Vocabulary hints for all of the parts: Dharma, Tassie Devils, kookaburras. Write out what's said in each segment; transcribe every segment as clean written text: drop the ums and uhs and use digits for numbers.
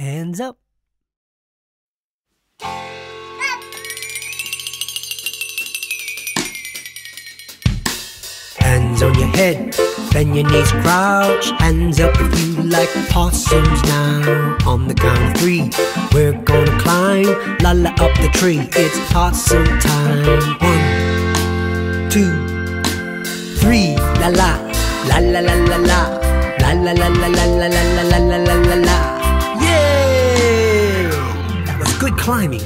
Hands up. Hands on your head, bend your knees, crouch. Hands up if you like possums now. On the count of three, we're gonna climb Lala up the tree, it's possum time. 1, 2, 3, Lala, la la la la la, la la la la la la la la la la la. Yeah! That was good climbing.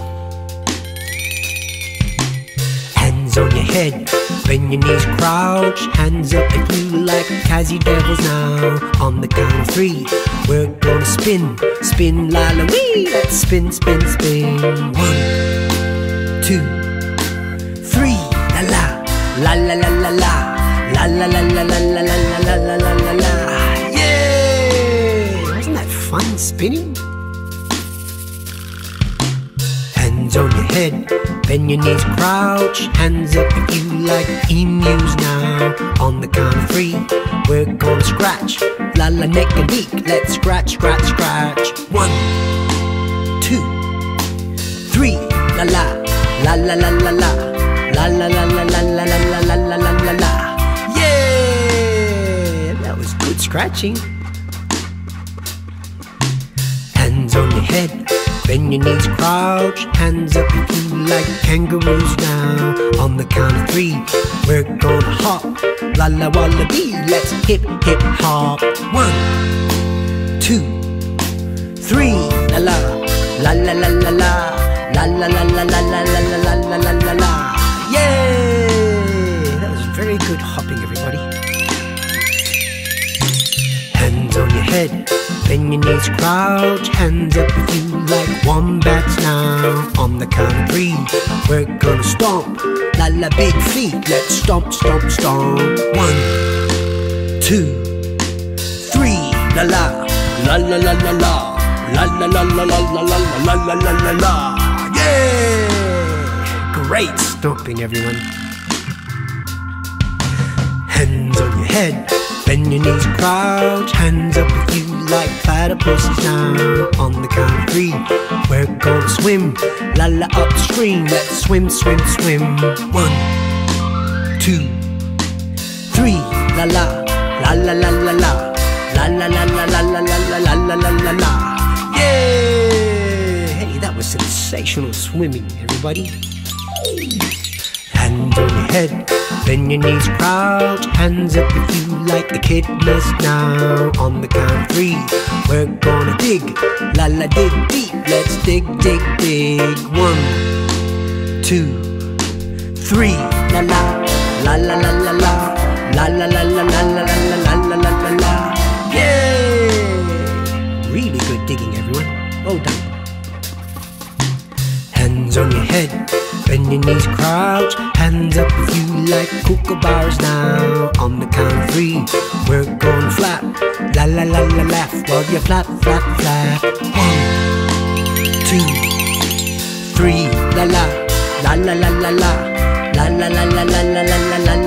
Hands on your head, bend your knees, crouch. Hands up if you like Tassie Devils now. On the count of three, we're gonna spin, spin la la wee. Let's spin, spin, spin. 1, 2, 3, la la, la la la la la, la la la la la la la la la la. Yeah! Wasn't that fun spinning? Hands on your head, bend your knees, crouch. Hands up if you like emus now. On the count of three, we're gonna scratch la la neck and beak. Let's scratch, scratch, scratch. 1, 2, 3, la la, la la la la la, la la la la la la la la la la. Yeah, that was good scratching. Hands on your head, bend your knees, crouch. Hands up if you like kangaroos now. On the count of three, we're gonna hop la la wallaby. Let's hip hip hop. 1, 2, 3, la la, la la la la la, la la la la la la la la la la la. Yeah, that was very good hopping, everybody. Hands on your head, bend your knees, crouch. Hands up if you like wombats now. On the count of three, we're gonna stomp la la big feet. Let's stomp, stomp, stomp. 1, 2, 3, la la, la la la la la, la la la la la la la la la la la. Yeah! Great stomping, everyone. Hands on your head, bend your knees, crouch. Hands up if you like platypuses now. On the count of three, we're gonna swim la la upstream. Let's swim, swim, swim. 1, 2, 3, la la, la la la la la, la la la la la la la la la la la. Yeah! Hey, that was sensational swimming, everybody. Hands on your head, bend your knees, crouch. Hands up if you like the kidneys now. On the count of three, we're gonna dig la la dig deep. Let's dig, dig, dig. 1, 2, 3, la la, la la la la la, la la la la la la la la la la. Yeah! Really good digging, everyone. Well done. Hands on your head, bend your knees, crouch. Hands up if you like kookaburras now. On the count of three, we're gonna flap la la la la laugh while you flap, flap, flap. 1, 2, 3, la la, la la la la la, la la la la la la la la.